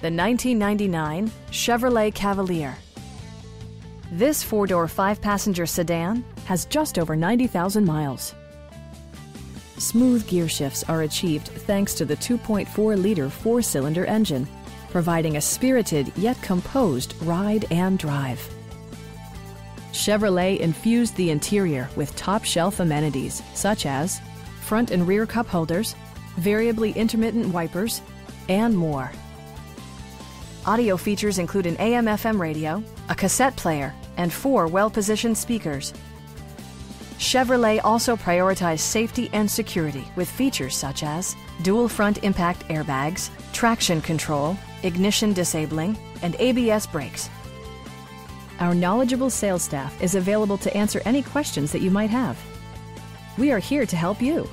the 1999 Chevrolet Cavalier. This four-door, five-passenger sedan has just over 90,000 miles. Smooth gear shifts are achieved thanks to the 2.4-liter four-cylinder engine, providing a spirited yet composed ride and drive. Chevrolet infused the interior with top-shelf amenities such as front and rear cup holders, variably intermittent wipers, and more. Audio features include an AM/FM radio, a cassette player, and four well-positioned speakers. Chevrolet also prioritized safety and security with features such as dual front impact airbags, traction control, ignition disabling, and ABS brakes. Our knowledgeable sales staff is available to answer any questions that you might have. We are here to help you.